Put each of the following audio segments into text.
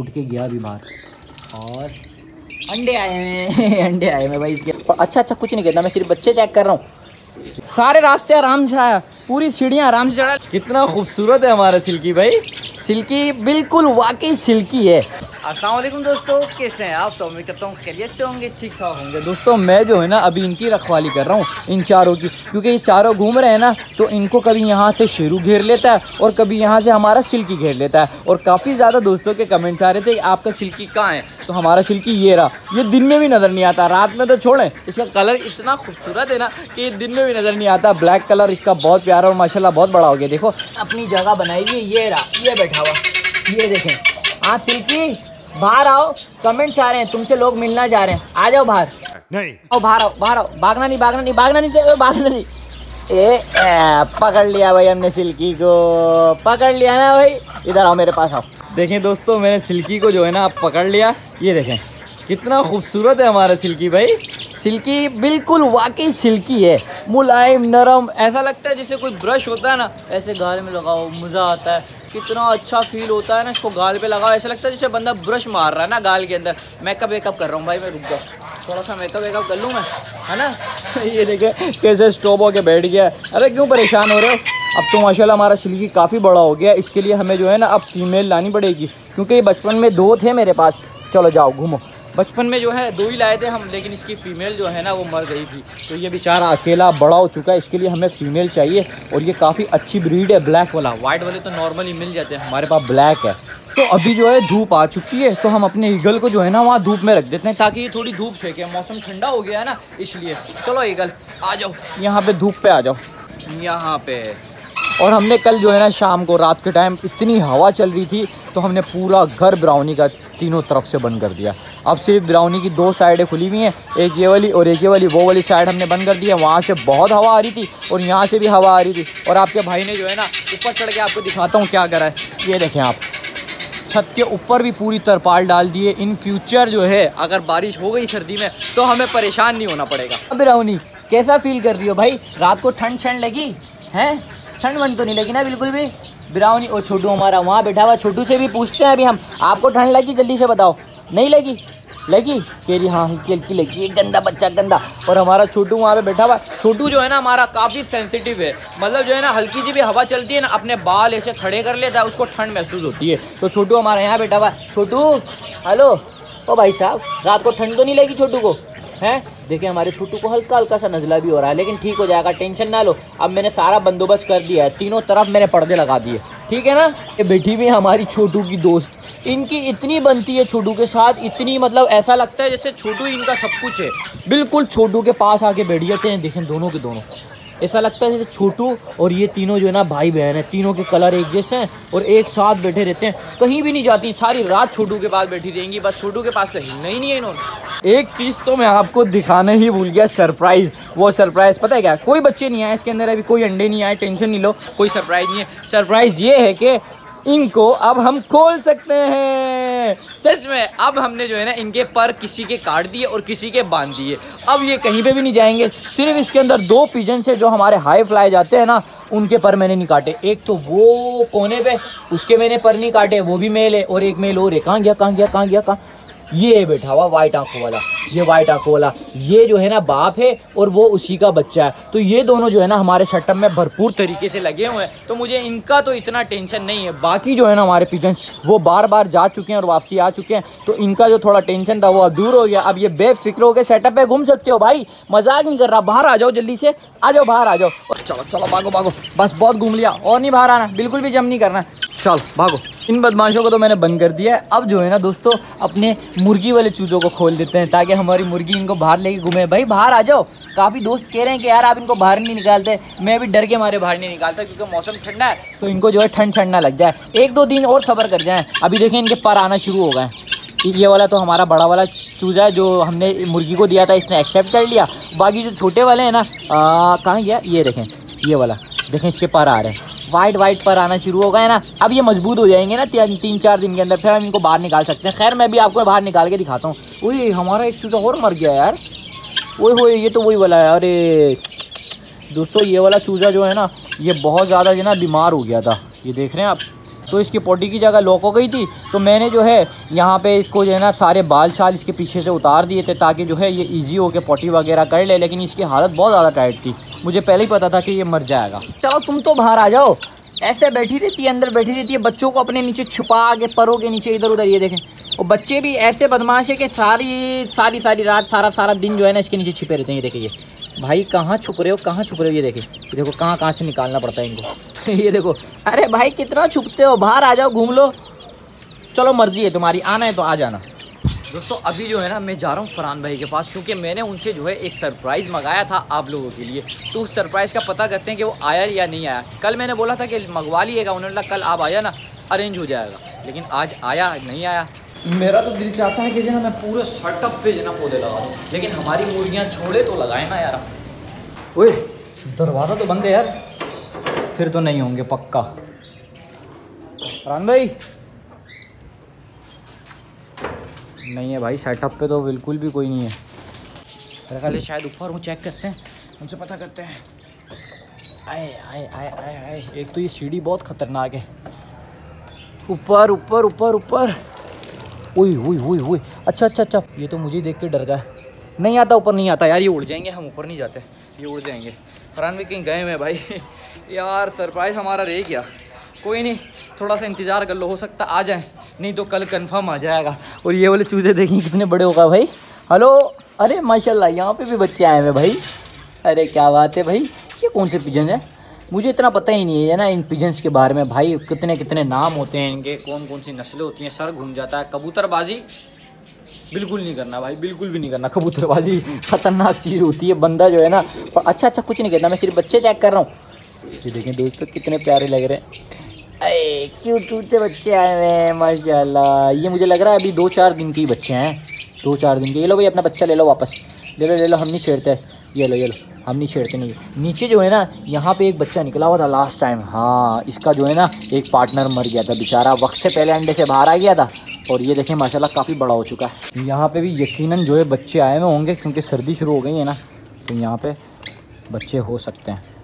उठ के गया भी बाहर। और अंडे आए हैं, अंडे आए हैं भाई इसके। अच्छा अच्छा कुछ नहीं कहता, मैं सिर्फ बच्चे चेक कर रहा हूँ। सारे रास्ते आराम से आया, पूरी सीढ़ियाँ आराम से चढ़ा। कितना खूबसूरत है हमारा सिल्की भाई, सिल्की बिल्कुल वाकई सिल्की है। अस्सलाम वालेकुम दोस्तों, कैसे हैं आप सब? उम्मीद करता हूँ खैरियत से होंगे, ठीक ठाक होंगे। दोस्तों मैं जो है ना अभी इनकी रखवाली कर रहा हूँ, इन चारों की, क्योंकि ये चारों घूम रहे हैं ना, तो इनको कभी यहाँ से शेरू घेर लेता है और कभी यहाँ से हमारा सिल्की घेर लेता है। और काफ़ी ज़्यादा दोस्तों के कमेंट्स आ रहे थे कि आपका सिल्की कहाँ है, तो हमारा सिल्की ये रहा। ये दिन में भी नज़र नहीं आता, रात में तो छोड़ें, इसका कलर इतना खूबसूरत है ना कि ये दिन में भी नज़र नहीं आता। ब्लैक कलर इसका बहुत प्यारा और माशाल्लाह बहुत बड़ा हो गया। देखो अपनी जगह बनाई हुई, ये रहा, ये बैठा हुआ, ये देखें। हाँ सिल्की बाहर आओ, कमेंट्स आ रहे हैं, तुमसे लोग मिलना चाह रहे हैं, आ जाओ बाहर। नहीं आओ, बाहर आओ, बाहर आओ, भागना नहीं, भागना नहीं, भागना नहीं, भागना नहीं। ए पकड़ लिया भाई हमने सिल्की को, पकड़ लिया ना भाई। इधर आओ, मेरे पास आओ। देखें दोस्तों मैंने सिल्की को जो है ना आप पकड़ लिया, ये देखें कितना खूबसूरत है हमारा सिल्की भाई। सिल्की बिल्कुल वाकई सिल्की है, मुलायम नरम, ऐसा लगता है जैसे कोई ब्रश होता है ना, ऐसे गाल में लगाओ मज़ा आता है, कितना अच्छा फील होता है ना। इसको गाल पे लगाओ, ऐसा लगता है जैसे बंदा ब्रश मार रहा है ना गाल के अंदर। मेकअप वेकअप कर रहा हूँ भाई मैं, रुक जाओ थोड़ा सा मेकअप वेकअप कर लूँ मैं, है ना। ये देखे कैसे स्टॉप होके बैठ गया। अरे क्यों परेशान हो रहे हो, अब तो माशाल्लाह हमारा सिल्की काफ़ी बड़ा हो गया। इसके लिए हमें जो है ना अब फीमेल लानी पड़ेगी, क्योंकि ये बचपन में दो थे मेरे पास। चलो जाओ घूमो, बचपन में जो है दो ही लाए थे हम, लेकिन इसकी फ़ीमेल जो है ना वो मर गई थी, तो ये बेचारा अकेला बड़ा हो चुका है। इसके लिए हमें फ़ीमेल चाहिए, और ये काफ़ी अच्छी ब्रीड है, ब्लैक वाला। वाइट वाले तो नॉर्मली मिल जाते हैं, हमारे पास ब्लैक है। तो अभी जो है धूप आ चुकी है, तो हम अपने ईगल को जो है ना वहाँ धूप में रख देते हैं, ताकि ये थोड़ी धूप फेंके, मौसम ठंडा हो गया है ना इसलिए। चलो ईगल आ जाओ यहाँ पर, धूप पर आ जाओ यहाँ पर। और हमने कल जो है ना शाम को रात के टाइम इतनी हवा चल रही थी, तो हमने पूरा घर ब्राउनी का तीनों तरफ से बंद कर दिया। अब सिर्फ ब्राउनी की दो साइडें खुली हुई हैं, एक ये वाली और एक ये वाली, वो वाली साइड हमने बंद कर दी है। वहाँ से बहुत हवा आ रही थी और यहाँ से भी हवा आ रही थी। और आपके भाई ने जो है ना ऊपर चढ़ के, आपको दिखाता हूँ क्या करा है। ये देखें आप, छत के ऊपर भी पूरी तरपाल डाल दी है। इन फ्यूचर जो है अगर बारिश हो गई सर्दी में, तो हमें परेशान नहीं होना पड़ेगा। अब ब्राउनी कैसा फील कर रही हो भाई, रात को ठंड ठंड लगी है? ठंड वन तो नहीं लगी ना बिल्कुल भी ब्राउनी? और छोटू हमारा वहाँ बैठा हुआ, छोटू से भी पूछते हैं अभी हम, आपको ठंड लगी? जल्दी से बताओ। नहीं लगी? लगी, कह रही हाँ हल्की लगी। एक गंदा बच्चा, गंदा। और हमारा छोटू वहाँ पे बैठा हुआ। छोटू जो है ना हमारा काफ़ी सेंसिटिव है, मतलब जो है ना हल्की जी भी हवा चलती है ना, अपने बाल ऐसे खड़े कर लेता है, उसको ठंड महसूस होती है। तो छोटू हमारा यहाँ बैठा हुआ। छोटू हेलो, ओ भाई साहब रात को ठंड तो नहीं लगी छोटू को? हैं देखें हमारे छोटू को हल्का हल्का सा नज़ला भी हो रहा है, लेकिन ठीक हो जाएगा, टेंशन ना लो। अब मैंने सारा बंदोबस्त कर दिया है, तीनों तरफ मैंने पर्दे लगा दिए, ठीक है ना। ये बेटी भी हमारी छोटू की दोस्त, इनकी इतनी बनती है छोटू के साथ, इतनी, मतलब ऐसा लगता है जैसे छोटू इनका सब कुछ है। बिल्कुल छोटू के पास आके बैठ जाते हैं, देखें दोनों के दोनों। ऐसा लगता है जैसे छोटू और ये तीनों जो है ना भाई बहन है, तीनों के कलर एक जैसे हैं और एक साथ बैठे रहते हैं, कहीं भी नहीं जाती, सारी रात छोटू के पास बैठी रहेंगी, बस छोटू के पास से हिलना ही नहीं है इन्होंने। एक चीज़ तो मैं आपको दिखाने ही भूल गया, सरप्राइज़। वो सरप्राइज़ पता है क्या? कोई बच्चे नहीं आए इसके अंदर, अभी कोई अंडे नहीं आए, टेंशन नहीं लो, कोई सरप्राइज़ नहीं है। सरप्राइज़ ये है कि इनको अब हम खोल सकते हैं। सच में अब हमने जो है ना इनके पर किसी के काट दिए और किसी के बांध दिए, अब ये कहीं पे भी नहीं जाएंगे। सिर्फ इसके अंदर दो पिजन से जो हमारे हाई फ्लाई जाते हैं ना, उनके पर मैंने नहीं काटे। एक तो वो कोने पे, उसके मैंने पर नहीं काटे, वो भी मेल है, और एक मेल और है। कहाँ गया, कहाँ गया, कहाँ गया, कहाँ? ये बैठा हुआ वाइट आँखों वाला, ये वाइट आँखों वाला, ये जो है ना बाप है और वो उसी का बच्चा है। तो ये दोनों जो है ना हमारे सेटअप में भरपूर तरीके से लगे हुए हैं, तो मुझे इनका तो इतना टेंशन नहीं है। बाकी जो है ना हमारे पिजन्स वो बार बार जा चुके हैं और वापसी आ चुके हैं, तो इनका जो थोड़ा टेंशन था वो अब दूर हो गया। अब ये बेफिक्र होकर सेटअप पर घूम सकते हो भाई, मजाक नहीं कर रहा। बाहर आ जाओ, जल्दी से आ जाओ, बाहर आ जाओ। चलो चलो भागो भागो, बस बहुत घूम लिया, और नहीं बाहर आना, बिल्कुल भी जम नहीं करना, चलो भागो। इन बदमाशों को तो मैंने बंद कर दिया है। अब जो है ना दोस्तों अपने मुर्गी वाले चूजों को खोल देते हैं, ताकि हमारी मुर्गी इनको बाहर लेके घूमे। भाई बाहर आ जाओ, काफ़ी दोस्त कह रहे हैं कि यार आप इनको बाहर नहीं निकालते। मैं भी डर के मारे बाहर नहीं निकालता, क्योंकि मौसम ठंडा है, तो इनको जो है ठंड ठंडा लग जाए, एक दो दिन और सब्र कर जाएँ। अभी देखें इनके पर आना शुरू हो गए। ये वाला तो हमारा बड़ा वाला चूजा है, जो हमने मुर्गी को दिया था, इसने एक्सेप्ट कर लिया। बाकी जो छोटे वाले हैं ना, कहाँ गया? ये देखें, ये वाला देखें, इसके पर आ रहे हैं, वाइट वाइट पर आना शुरू हो गए ना। अब ये मजबूत हो जाएंगे ना, तीन चार दिन के अंदर फिर हम इनको बाहर निकाल सकते हैं। खैर मैं भी आपको बाहर निकाल के दिखाता हूँ। वही हमारा एक चूजा और मर गया यार, वही ये तो वही वाला है। अरे दोस्तों ये वाला चूजा जो है ना, ये बहुत ज़्यादा जो है ना बीमार हो गया था, ये देख रहे हैं आप, तो इसकी पोटी की जगह लॉक हो गई थी, तो मैंने जो है यहाँ पे इसको जो है ना सारे बाल शाल इसके पीछे से उतार दिए थे ताकि जो है ये ईजी होकर पोटी वगैरह कर ले। लेकिन इसकी हालत बहुत ज़्यादा टाइट थी, मुझे पहले ही पता था कि ये मर जाएगा। चलो तुम तो बाहर आ जाओ, ऐसे बैठी रहती है, अंदर बैठी रहती है, बच्चों को अपने नीचे छुपा के परों के नीचे इधर उधर। ये देखें, और बच्चे भी ऐसे बदमाश है कि सारी रात सारा दिन जो है ना इसके नीचे छिपे रहते हैं। ये देखिए भाई कहाँ छुप रहे हो, कहाँ छुप रहे हो, ये देखिए देखो कहाँ से निकालना पड़ता है इनको। ये देखो, अरे भाई कितना छुपते हो, बाहर आ जाओ, घूम लो, चलो मर्जी है तुम्हारी, आना है तो आ जाना। दोस्तों अभी जो है ना मैं जा रहा हूँ फरहान भाई के पास, क्योंकि मैंने उनसे जो है एक सरप्राइज़ मंगाया था आप लोगों के लिए, तो उस सरप्राइज़ का पता करते हैं कि वो आया या नहीं आया। कल मैंने बोला था कि मंगवा लीजिएगा, उन्होंने बोला कल आप आया ना अरेंज हो जाएगा, लेकिन आज आया नहीं आया। मेरा तो दिल चाहता है कि जो ना मैं पूरे सेटअप पे जो ना पौधे लगा दूँ, लेकिन हमारी मुर्गियाँ छोड़े तो लगाए ना यार। ओए दरवाज़ा तो बंद है यार, फिर तो नहीं होंगे पक्का। फरहान भाई नहीं है भाई, सेटअप पे तो बिल्कुल भी कोई नहीं है। अरे कल शायद ऊपर वो चेक करते हैं, उनसे पता करते हैं। आए आए आए आए आए, एक तो ये सीढ़ी बहुत ख़तरनाक है, ऊपर ऊपर ऊपर ऊपर। ओए ओए ओए ओए, अच्छा, ये तो मुझे देख के डर गया। नहीं आता, ऊपर नहीं आता यार, ये उड़ जाएंगे, हम ऊपर नहीं जाते, ये उड़ जाएंगे। फरहान भाई कहीं गए हैं भाई, यार सरप्राइज़ हमारा रह गया। कोई नहीं, थोड़ा सा इंतज़ार कर लो, हो सकता आ जाए, नहीं तो कल कंफर्म आ जाएगा। और ये वाले चूजे देखिए कितने बड़े होगा भाई। हेलो, अरे माशाल्लाह यहाँ पे भी बच्चे आए हैं भाई, अरे क्या बात है भाई। ये कौन से पिजन है, मुझे इतना पता ही नहीं है ना इन पिजन्स के बारे में भाई, कितने कितने नाम होते हैं इनके, कौन कौन सी नस्लें होती हैं, सर घूम जाता है। कबूतरबाजी बिल्कुल नहीं करना भाई, बिल्कुल भी नहीं करना, कबूतरबाजी ख़तरनाक चीज़ होती है, बंदा जो है ना। अच्छा, कुछ नहीं कहता, मैं सिर्फ बच्चे चेक कर रहा हूँ। ये देखें दोस्तों कितने प्यारे लग रहे हैं, अरे क्यूट क्यूट से बच्चे आए हैं माशाल्लाह। ये मुझे लग रहा है अभी 2-4 दिन के बच्चे हैं, 2-4 दिन के। ये लो भाई अपना बच्चा ले लो वापस, ले लो, हम नहीं छेड़ते, ये लो, हम नहीं छेड़ते। नहीं, नीचे जो है ना यहाँ पे एक बच्चा निकला हुआ था लास्ट टाइम, हाँ इसका जो है ना एक पार्टनर मर गया था बेचारा, वक्त से पहले अंडे से बाहर आ गया था। और ये देखें माशाल्लाह काफ़ी बड़ा हो चुका है। यहाँ पर भी यकीनन जो है बच्चे आए हुए होंगे, क्योंकि सर्दी शुरू हो गई है ना, तो यहाँ पर बच्चे हो सकते हैं।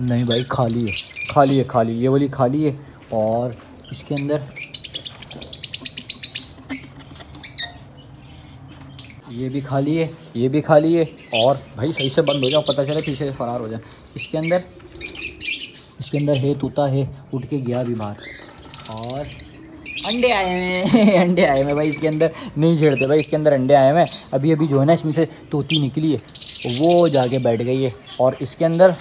नहीं भाई खाली है, ये वाली खाली है। और इसके अंदर ये भी खाली है। और भाई सही से बंद हो जाओ, पता चले पीछे से फरार हो जाए। इसके अंदर है तोता, है उठ के गया भी बाहर। और अंडे आए हैं भाई इसके अंदर, नहीं छेड़ते भाई, इसके अंदर अंडे आए हैं। अभी जो है ना इसमें से तोती निकली है, वो जाके बैठ गई है। और इसके अंदर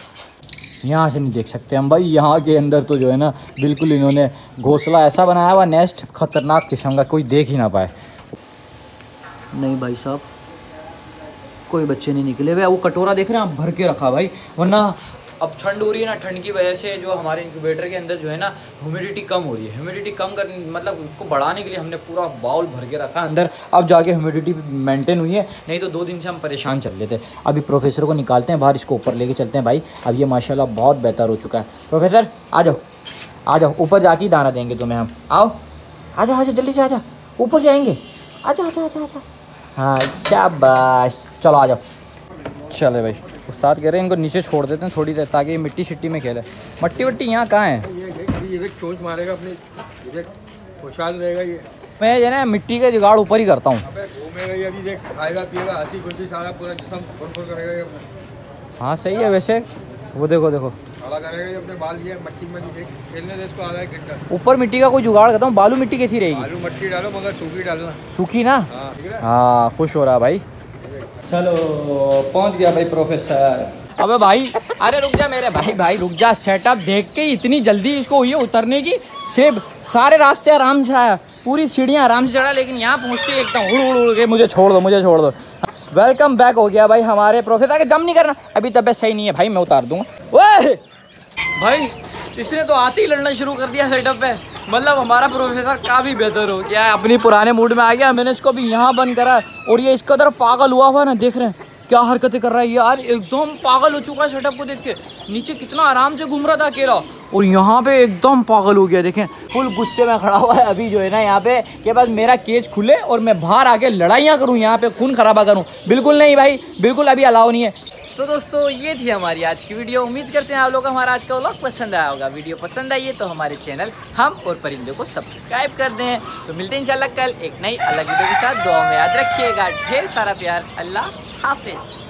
यहाँ से नहीं देख सकते हम भाई, यहाँ के अंदर तो जो है ना बिल्कुल इन्होंने घोंसला ऐसा बनाया हुआ, नेस्ट ख़तरनाक किस्म का, कोई देख ही ना पाए। नहीं भाई साहब कोई बच्चे नहीं निकले हुए। वो कटोरा देख रहे हैं आप, भर के रखा भाई, वरना अब ठंड हो रही है ना, ठंड की वजह से जो हमारे इनक्यूबेटर के अंदर जो है ना ह्यूमिडिटी कम हो रही है। ह्यूमिडिटी कम कर मतलब उसको बढ़ाने के लिए हमने पूरा बाउल भर के रखा अंदर, अब जाके ह्यूमिडिटी मेंटेन हुई है, नहीं तो 2 दिन से हम परेशान चल रहे थे। अभी प्रोफेसर को निकालते हैं बाहर, इसको ऊपर लेके चलते हैं भाई। अब ये माशाल्लाह बहुत बेहतर हो चुका है। प्रोफेसर आ जाओ, ऊपर जाके दाना देंगे तुम्हें हम, आओ आ जाओ, जल्दी से आ जाओ, ऊपर जाएंगे, आ जाओ। हाँ शाबाश, चलो आ जाओ। चले भाई उस्ताद कह रहे हैं इनको नीचे छोड़ देते हैं थोड़ी देर, ताकि ये मिट्टी शिट्टी में खेले। मट्टी वट्टी यहाँ कहाँ है, ये चोंच मारेगा अपनी, खुशहाल रहेगा ये। मैं जो ना मिट्टी का जुगाड़ ऊपर ही करता हूँ, हाँ सही है। वैसे वो देखो ऊपर मिट्टी का कोई जुगाड़ करता हूँ। बालू मिट्टी कैसी रहेगी, डालो मगर सूखी डालना, सूखी ना। हाँ खुश हो रहा भाई। चलो पहुंच गया भाई प्रोफेसर। अबे भाई अरे रुक जा मेरे भाई रुक जा, सेटअप देख के इतनी जल्दी इसको हुई है उतरने की, सिर्फ सारे रास्ते आराम से आया, पूरी सीढ़ियाँ आराम से चढ़ा, लेकिन यहाँ पहुँचते एकदम उड़ के मुझे छोड़ दो। वेलकम बैक हो गया भाई हमारे प्रोफेसर के। जम नहीं करना, अभी तबीयत सही नहीं है भाई, मैं उतार दूँगा। ओए भाई इसने तो आते ही लड़ना शुरू कर दिया सेटअप पे, मतलब हमारा प्रोफेसर काफ़ी बेहतर हो गया, अपनी पुराने मूड में आ गया। मैंने इसको अभी यहाँ बंद करा, और ये इसका तरफ पागल हुआ ना, देख रहे हैं क्या हरकतें कर रहा है यार, एकदम पागल हो चुका है सेटअप को देख के। नीचे कितना आराम से घूम रहा था अकेला, और यहाँ पे एकदम पागल हो गया। देखें फुल गुस्से में खड़ा हुआ है अभी जो है ना यहाँ पे कि बस मेरा केज खुले और मैं बाहर आके लड़ाइयाँ करूँ, यहाँ पे खून खराबा करूँ। बिल्कुल नहीं भाई, बिल्कुल अभी अलाउ नहीं है। तो दोस्तों ये थी हमारी आज की वीडियो। उम्मीद करते हैं आप लोग हमारा आज का व्लॉग पसंद आया होगा। वीडियो पसंद आई है तो हमारे चैनल हम और परिंदे को सब्सक्राइब कर दें। तो मिलते हैं इंशाल्लाह कल एक नई अलग वीडियो के साथ। दुआ में याद रखिएगा, ढेर सारा प्यार, अल्लाह हाफिज़।